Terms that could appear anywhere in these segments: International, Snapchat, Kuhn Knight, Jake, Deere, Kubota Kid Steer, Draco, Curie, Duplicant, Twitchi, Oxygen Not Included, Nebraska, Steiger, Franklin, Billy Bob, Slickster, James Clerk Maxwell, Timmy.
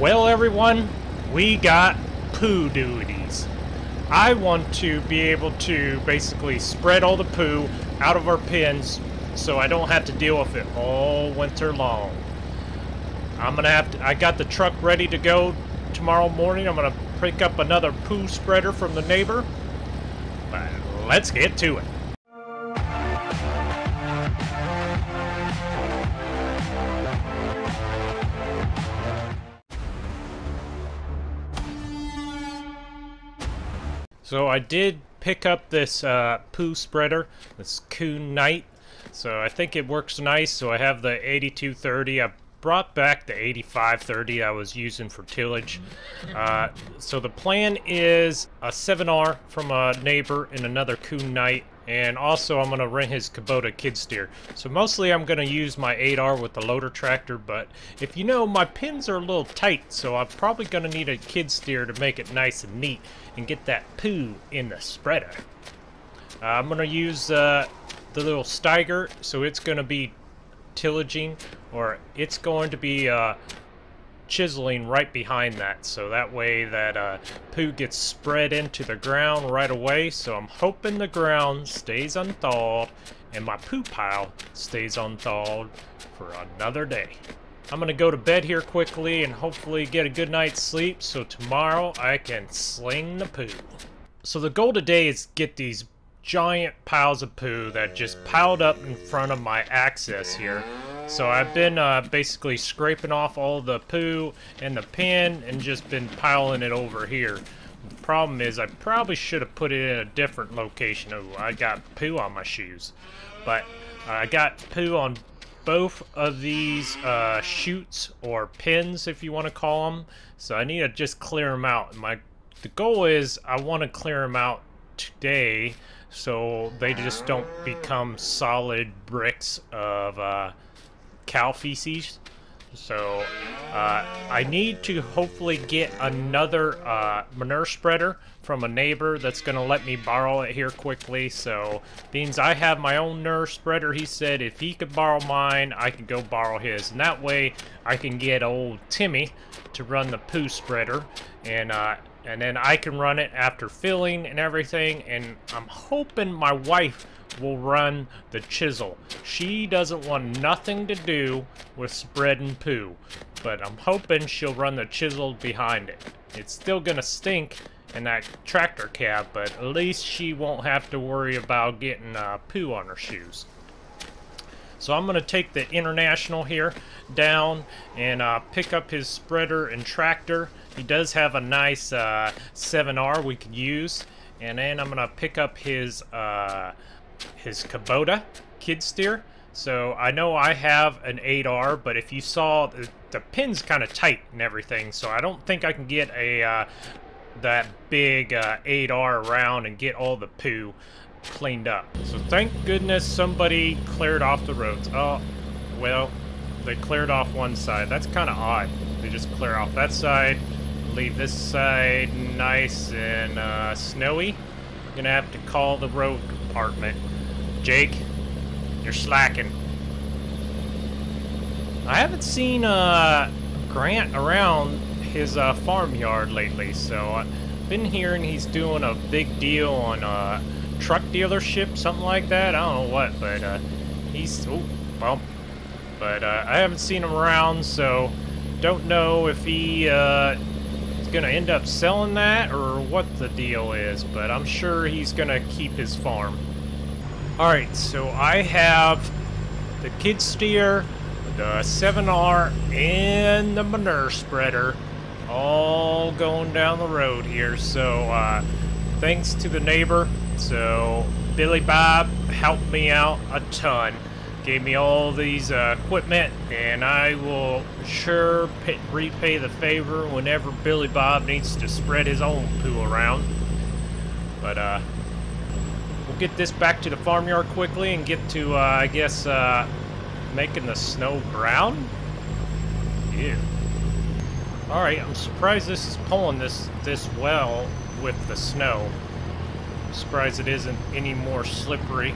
Well, everyone, we got poo duties. I want to be able to basically spread all the poo out of our pens so I don't have to deal with it all winter long. I'm gonna have to, I got the truck ready to go tomorrow morning. I'm gonna pick up another poo spreader from the neighbor. But let's get to it. So I did pick up this poo spreader, this Kuhn Knight. So I think it works nice. So I have the 8230. I brought back the 8530 I was using for tillage. So the plan is a 7R from a neighbor and another Kuhn Knight. And also I'm going to rent his Kubota Kid Steer. So mostly I'm going to use my 8R with the loader tractor. But if you know, my pins are a little tight. So I'm probably going to need a Kid Steer to make it nice and neat and get that poo in the spreader. I'm going to use the little Steiger. So it's going to be tillaging, or it's going to be chiseling right behind that, so that way that poo gets spread into the ground right away. So I'm hoping the ground stays unthawed and my poo pile stays unthawed for another day. I'm gonna go to bed here quickly and hopefully get a good night's sleep so tomorrow I can sling the poo. So the goal today is get these giant piles of poo that just piled up in front of my access here. So I've been basically scraping off all the poo and the pen and just been piling it over here. The problem is I probably should have put it in a different location. Oh, I got poo on my shoes. But I got poo on both of these chutes, or pins if you want to call them. So I need to just clear them out. The goal is I want to clear them out today so they just don't become solid bricks of cow feces. So I need to hopefully get another manure spreader from a neighbor that's gonna let me borrow it here quickly. So beans, I have my own manure spreader. He said if he could borrow mine, I could go borrow his, and that way I can get old Timmy to run the poo spreader, and then I can run it after filling and everything. And I'm hoping my wife will run the chisel. She doesn't want nothing to do with spreading poo, but I'm hoping she'll run the chisel behind it. It's still gonna stink in that tractor cab, but at least she won't have to worry about getting poo on her shoes. So I'm gonna take the International here down and pick up his spreader and tractor. He does have a nice 7R we could use. And then I'm gonna pick up his Kubota Kid Steer. So I know I have an 8R, but if you saw, the pin's kind of tight and everything, so I don't think I can get a that big 8R around and get all the poo cleaned up. So thank goodness somebody cleared off the roads. Oh, well, they cleared off one side. That's kind of odd. They just clear off that side, leave this side nice and snowy. I'm gonna have to call the road department. Jake, you're slacking. I haven't seen Grant around his farmyard lately, so I've been hearing he's doing a big deal on truck dealership, something like that. I don't know what, but he's, oh, well, but I haven't seen him around, so don't know if he is gonna end up selling that or what the deal is, but I'm sure he's gonna keep his farm. Alright, so I have the Kid Steer, the 7R, and the manure spreader all going down the road here, so thanks to the neighbor. So Billy Bob helped me out a ton, gave me all these equipment, and I will sure repay the favor whenever Billy Bob needs to spread his own poo around. But we'll get this back to the farmyard quickly and get to I guess making the snow brown. Yeah. All right, I'm surprised this is pulling this well with the snow. I'm surprised it isn't any more slippery.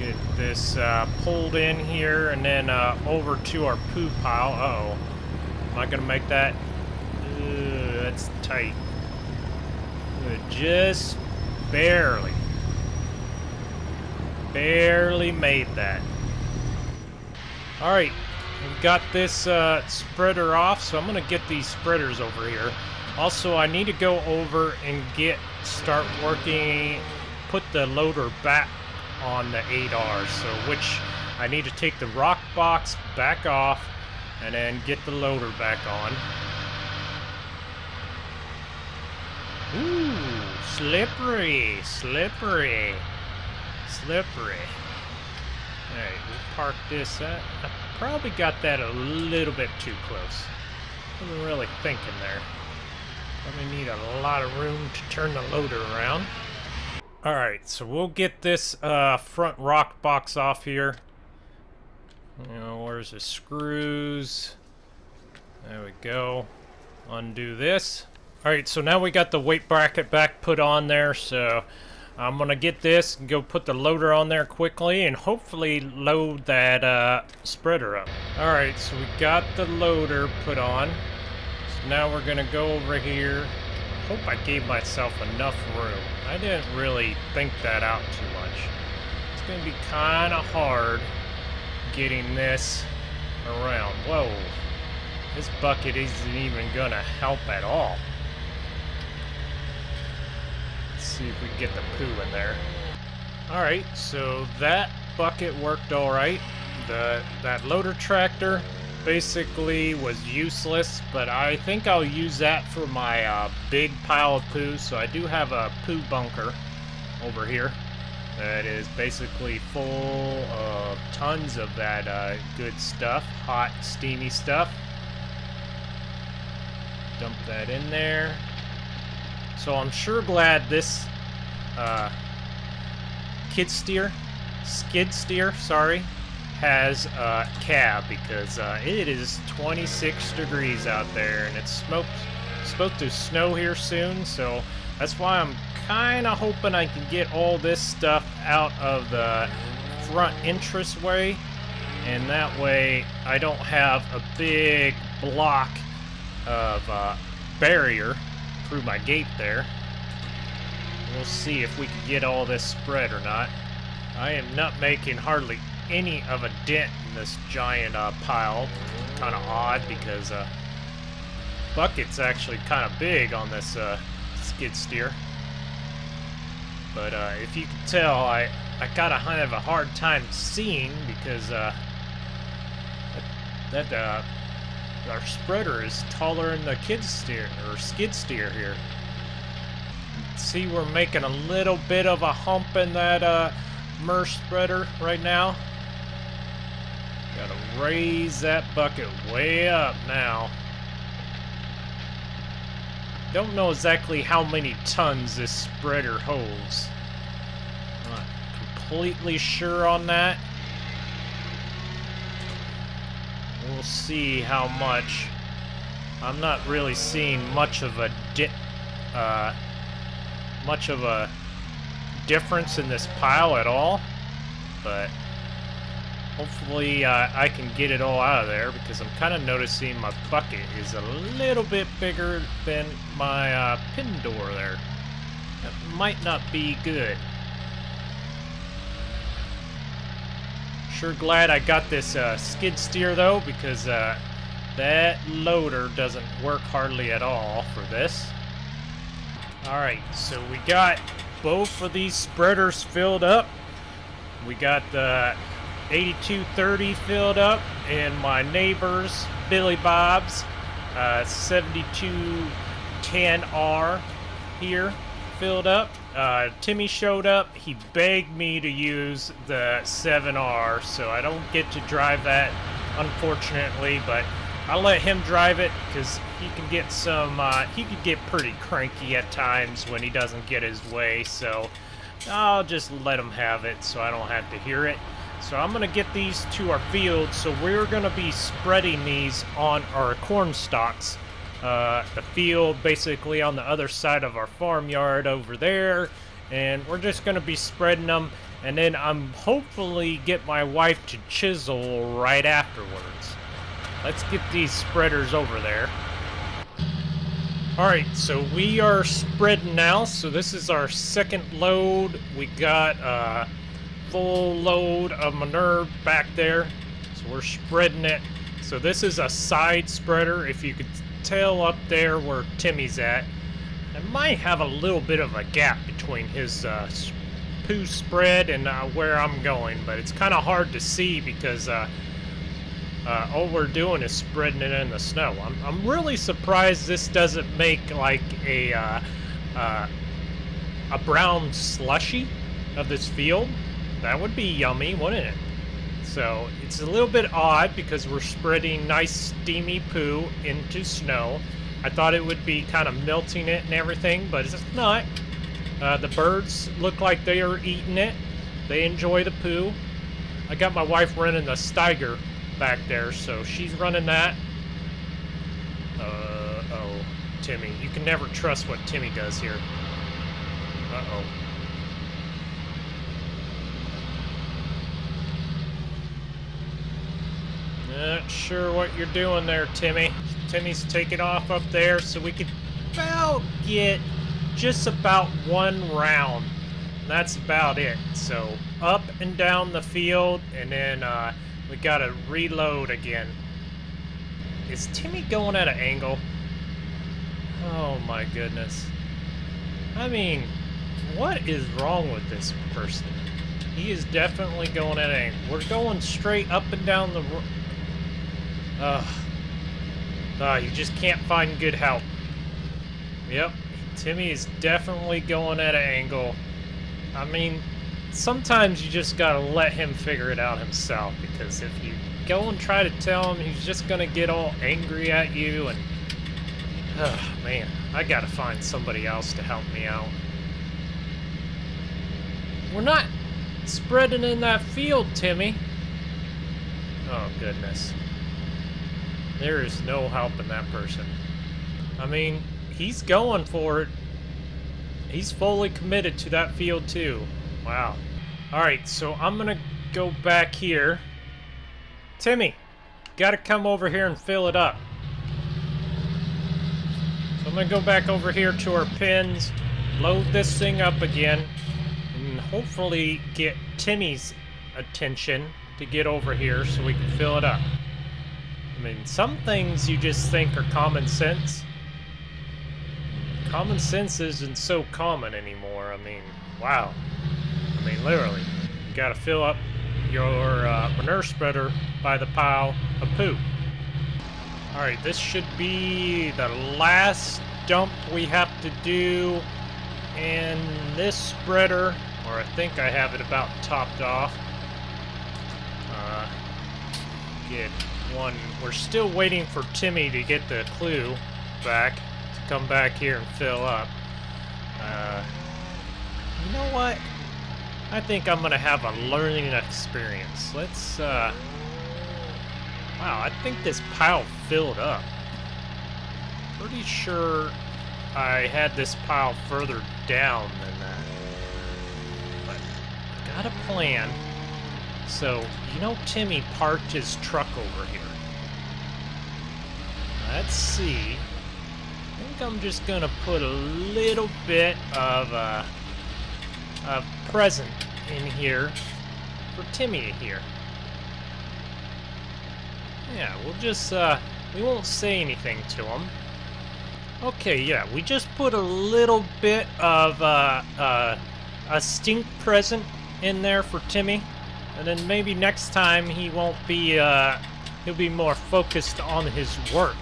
Get this pulled in here and then over to our poo pile. Uh oh, I gonna make that? That's tight. Just barely. Barely made that. Alright, we've got this spreader off, so I'm gonna get these spreaders over here. Also, I need to go over and start working, put the loader back on the 8R, so which I need to take the rock box back off and then get the loader back on. Ooh, slippery, slippery, slippery. Alright, we'll park this at. I probably got that a little bit too close. Wasn't really thinking there. Probably need a lot of room to turn the loader around. Alright, so we'll get this front rock box off here. You know, where's the screws? There we go. Undo this. Alright, so now we got the weight bracket back put on there, so I'm gonna get this and go put the loader on there quickly and hopefully load that spreader up. Alright, so we got the loader put on. So now we're gonna go over here. Hope I gave myself enough room. I didn't really think that out too much. It's gonna be kind of hard getting this around. Whoa, this bucket isn't even gonna help at all. Let's see if we can get the poo in there. Alright, so that bucket worked alright. That loader tractor basically was useless, but I think I'll use that for my big pile of poo. So I do have a poo bunker over here that is basically full of tons of that good stuff, hot, steamy stuff. Dump that in there. So I'm sure glad this skid steer, sorry, has a cab, because it is 26 degrees out there and it's supposed to snow here soon. So that's why I'm kind of hoping I can get all this stuff out of the front entranceway, and that way I don't have a big block of barrier through my gate there. We'll see if we can get all this spread or not. I am not making hardly any of a dent in this giant pile. Kind of odd, because bucket's actually kind of big on this skid steer. But if you can tell, I got a kind of a hard time seeing, because our spreader is taller than the skid steer here. See, we're making a little bit of a hump in that MERS spreader right now. Gotta raise that bucket way up now. Don't know exactly how many tons this spreader holds. Not completely sure on that. We'll see how much. I'm not really seeing much of a difference in this pile at all, but hopefully I can get it all out of there, because I'm kind of noticing my bucket is a little bit bigger than my pin door there. That might not be good. Sure glad I got this skid steer though, because that loader doesn't work hardly at all for this. Alright, so we got both of these spreaders filled up. We got the 8230 filled up, and my neighbor's Billy Bob's 7210R here filled up. Timmy showed up. He begged me to use the 7R, so I don't get to drive that, unfortunately, but I'll let him drive it, because he can get pretty cranky at times when he doesn't get his way, so I'll just let him have it so I don't have to hear it. So I'm gonna get these to our field, so we're gonna be spreading these on our corn stalks. The field basically on the other side of our farmyard over there, and we're just going to be spreading them, and then I'm hopefully get my wife to chisel right afterwards. Let's get these spreaders over there. Alright, so we are spreading now. So this is our second load. We got a full load of manure back there. So we're spreading it. So this is a side spreader. If you could tell up there where Timmy's at, I might have a little bit of a gap between his poo spread and where I'm going, but it's kind of hard to see because all we're doing is spreading it in the snow. I'm really surprised this doesn't make like a brown slushy of this field. That would be yummy, wouldn't it? So it's a little bit odd because we're spreading nice steamy poo into snow. I thought it would be kind of melting it and everything, but it's not. The birds look like they are eating it. They enjoy the poo. I got my wife running the Steiger back there, so she's running that. Oh, Timmy. You can never trust what Timmy does here. Uh-oh. Not sure what you're doing there, Timmy. Timmy's taking off up there, so we could about get just about one round. That's about it. So up and down the field, and then we gotta reload again. Is Timmy going at an angle? Oh my goodness. I mean, what is wrong with this person? He is definitely going at an angle. We're going straight up and down the road. You just can't find good help. Yep, Timmy is definitely going at an angle. I mean, sometimes you just gotta let him figure it out himself, because if you go and try to tell him, he's just gonna get all angry at you, and man, I gotta find somebody else to help me out. We're not spreading in that field, Timmy. Oh goodness. There is no helping that person. I mean, he's going for it. He's fully committed to that field too. Wow. Alright, so I'm gonna go back here. Timmy, gotta come over here and fill it up. So I'm gonna go back over here to our pins, load this thing up again, and hopefully get Timmy's attention to get over here so we can fill it up. I mean, some things you just think are common sense. Common sense isn't so common anymore. I mean, wow. I mean, literally, you gotta fill up your manure spreader by the pile of poo. Alright, this should be the last dump we have to do in this spreader, or I think I have it about topped off. Get one. We're still waiting for Timmy to get the clue back to come back here and fill up. You know what? I think I'm gonna have a learning experience. Let's wow, I think this pile filled up. Pretty sure I had this pile further down than that, but I got a plan. So, you know, Timmy parked his truck over here. Let's see. I think I'm just gonna put a little bit of a present in here for Timmy to hear. Yeah, we'll just we won't say anything to him. Okay, yeah, we just put a little bit of a stink present in there for Timmy. And then maybe next time he won't be, he'll be more focused on his work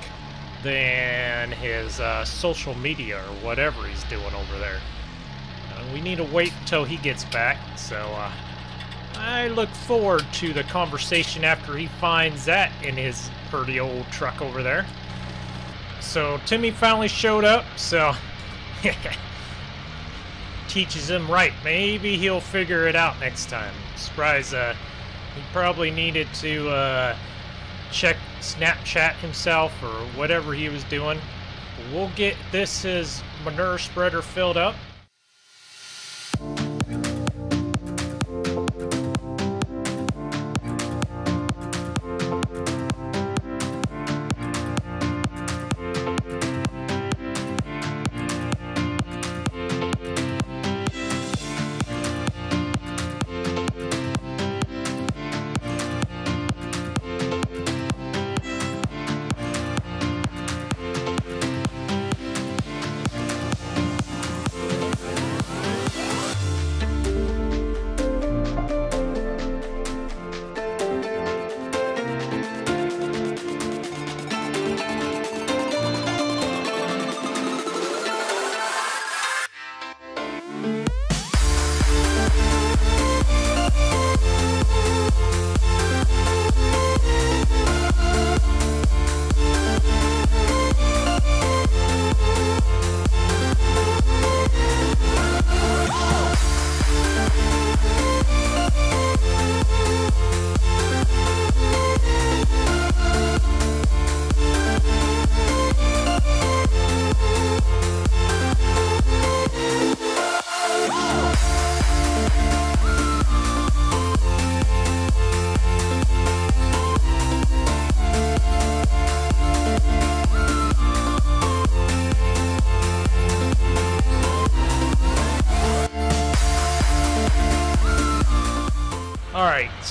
than his social media or whatever he's doing over there. We need to wait until he gets back, so I look forward to the conversation after he finds that in his pretty old truck over there. So Timmy finally showed up, so teaches him right. Maybe he'll figure it out next time. Surprise, he probably needed to check Snapchat himself or whatever he was doing. We'll get his manure spreader filled up.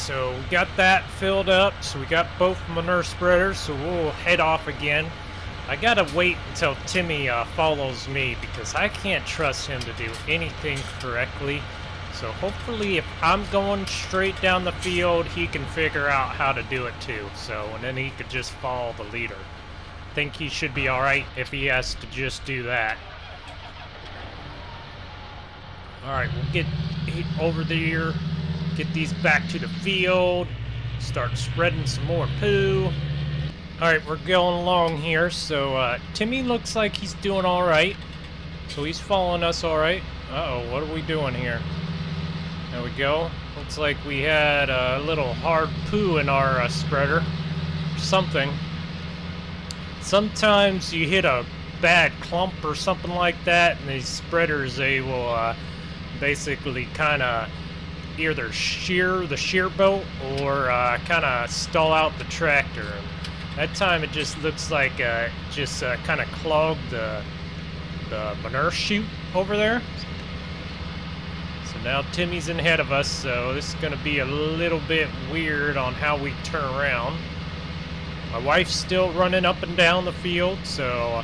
so we got that filled up. So we got both manure spreaders, so we'll head off again. I gotta wait until Timmy follows me, because I can't trust him to do anything correctly. So hopefully if I'm going straight down the field, he can figure out how to do it too. So, and then he could just follow the leader. I think he should be alright if he has to just do that. Alright, we'll get over there, get these back to the field, start spreading some more poo. Alright, we're going along here, so Timmy looks like he's doing alright. So he's following us alright. Uh-oh, what are we doing here? There we go. Looks like we had a little hard poo in our spreader or something. Sometimes you hit a bad clump or something like that, and these spreaders, they will basically kind of either shear the shear bolt or kind of stall out the tractor. That time it just looks like just kind of clogged the manure chute over there. So now Timmy's in ahead of us, so this is going to be a little bit weird on how we turn around. My wife's still running up and down the field, so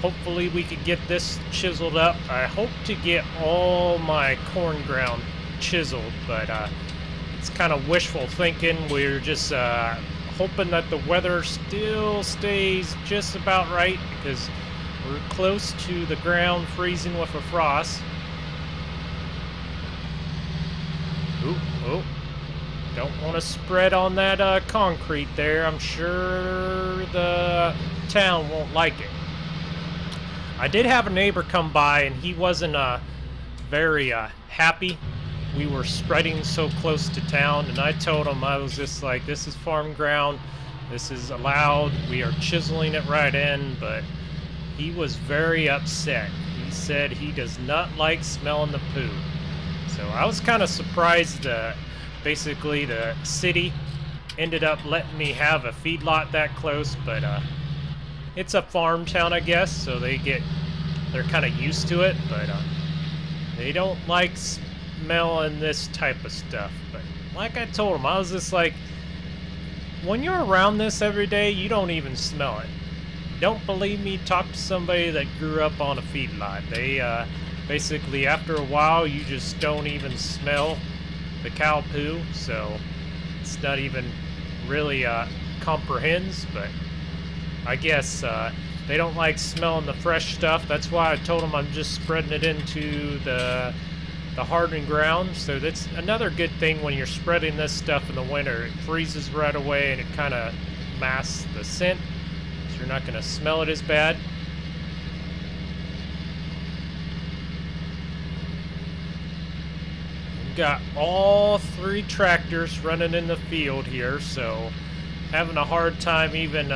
hopefully we could get this chiseled up. I hope to get all my corn ground chiseled, but it's kind of wishful thinking. We're just hoping that the weather still stays just about right, because we're close to the ground freezing with a frost. Ooh, oh, don't want to spread on that concrete there. I'm sure the town won't like it. I did have a neighbor come by, and he wasn't very happy. We were spreading so close to town, and I told him, I was just like, this is farm ground, this is allowed, we are chiseling it right in, but he was very upset. He said he does not like smelling the poo. So I was kind of surprised that basically the city ended up letting me have a feedlot that close, but it's a farm town, I guess, so they're kind of used to it, but they don't like smelling this type of stuff. But like I told them, I was just like, when you're around this every day, you don't even smell it. Don't believe me? Talk to somebody that grew up on a feedlot. They basically, after a while, you just don't even smell the cow poo, so it's not even really comprehends, but I guess they don't like smelling the fresh stuff. That's why I told them I'm just spreading it into the hardened ground. So that's another good thing when you're spreading this stuff in the winter. It freezes right away and it kind of masks the scent, so you're not going to smell it as bad. We've got all three tractors running in the field here, so having a hard time even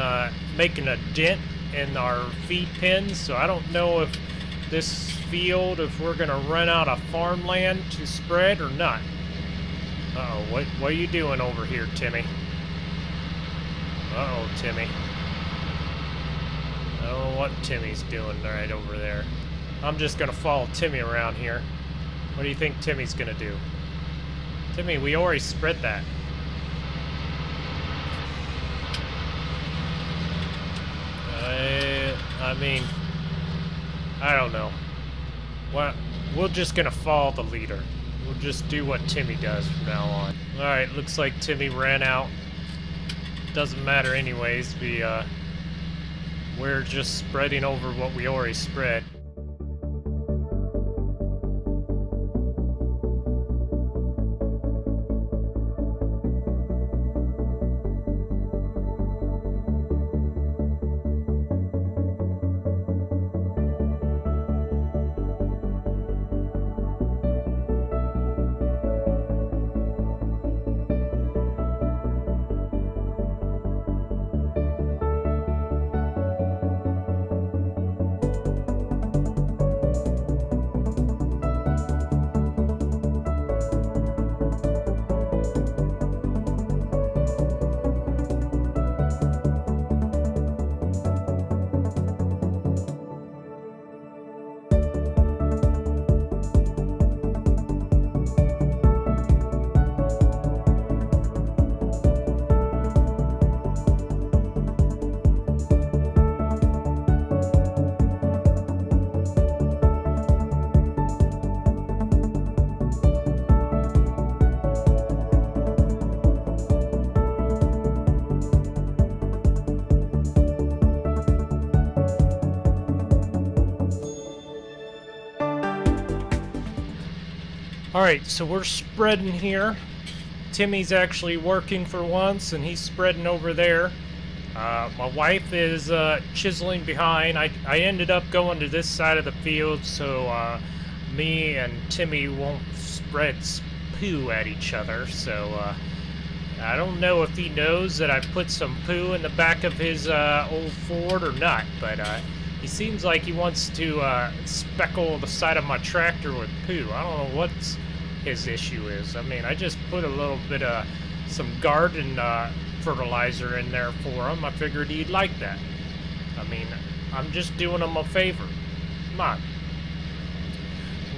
making a dent in our feed pens. So I don't know if this field, if we're gonna run out of farmland to spread or not. Uh-oh, what are you doing over here, Timmy? Uh-oh, Timmy. I don't know what Timmy's doing right over there. I'm just gonna follow Timmy around here. What do you think Timmy's gonna do? Timmy, we already spread that. I mean, I don't know. Well, we're just gonna follow the leader. We'll just do what Timmy does from now on. Alright, looks like Timmy ran out. Doesn't matter anyways, we're just spreading over what we already spread. Alright, so we're spreading here. Timmy's actually working for once, and he's spreading over there. My wife is chiseling behind. I ended up going to this side of the field, so me and Timmy won't spread poo at each other. So I don't know if he knows that I put some poo in the back of his old Ford or not, but he seems like he wants to speckle the side of my tractor with poo. I don't know what his issue is. I mean, I just put a little bit of some garden fertilizer in there for him. I figured he'd like that. I mean, I'm just doing him a favor. Come on.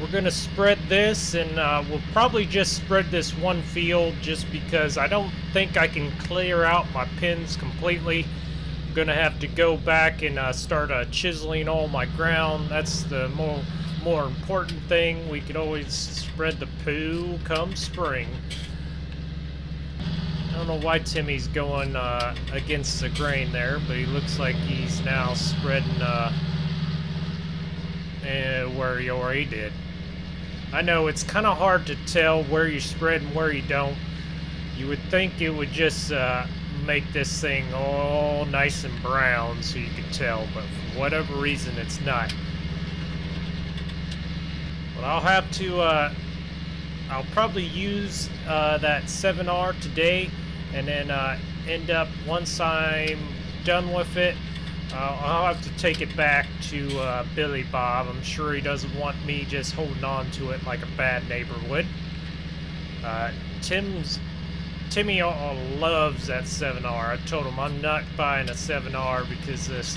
We're gonna spread this, and we'll probably just spread this one field just because I don't think I can clear out my pins completely. I'm gonna have to go back and start chiseling all my ground. That's the more important thing. We could always spread the poo come spring. I don't know why Timmy's going against the grain there, but he looks like he's now spreading where he already did. I know it's kind of hard to tell where you spread and where you don't. You would think it would just make this thing all nice and brown so you could tell, but for whatever reason it's not. But I'll have to I'll probably use that 7R today, and then end up, once I'm done with it, I'll have to take it back to Billy Bob. I'm sure he doesn't want me just holding on to it like a bad neighbor would. Timmy loves that 7R. I told him I'm not buying a 7R because this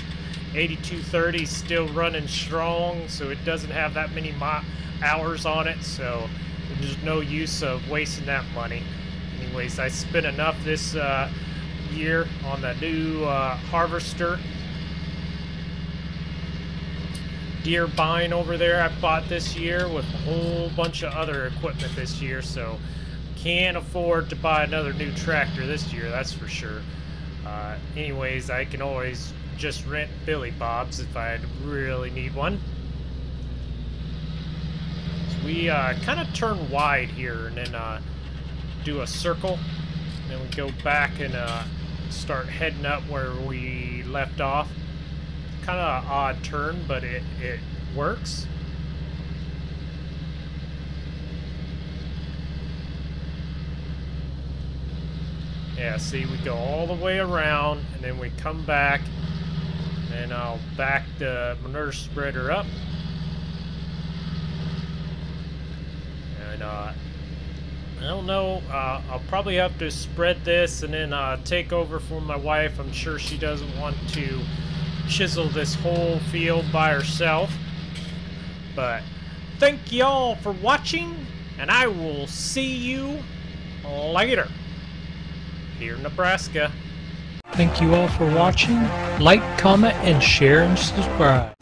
8230 is still running strong, so it doesn't have that many hours on it, so there's no use of wasting that money. Anyways, I spent enough this year on the new harvester. Deere buying over there I bought this year with a whole bunch of other equipment this year, so can't afford to buy another new tractor this year, that's for sure. Anyways, I can always just rent Billy Bob's if I really need one. So we kind of turn wide here and then do a circle, and then we go back and start heading up where we left off. Kind of an odd turn, but it works. Yeah, see, we go all the way around, and then we come back, and I'll back the manure spreader up. And I don't know, I'll probably have to spread this and then take over for my wife. I'm sure she doesn't want to chisel this whole field by herself. But thank y'all for watching, and I will see you later. Deere, Nebraska. Thank you all for watching. Like, comment, and share and subscribe.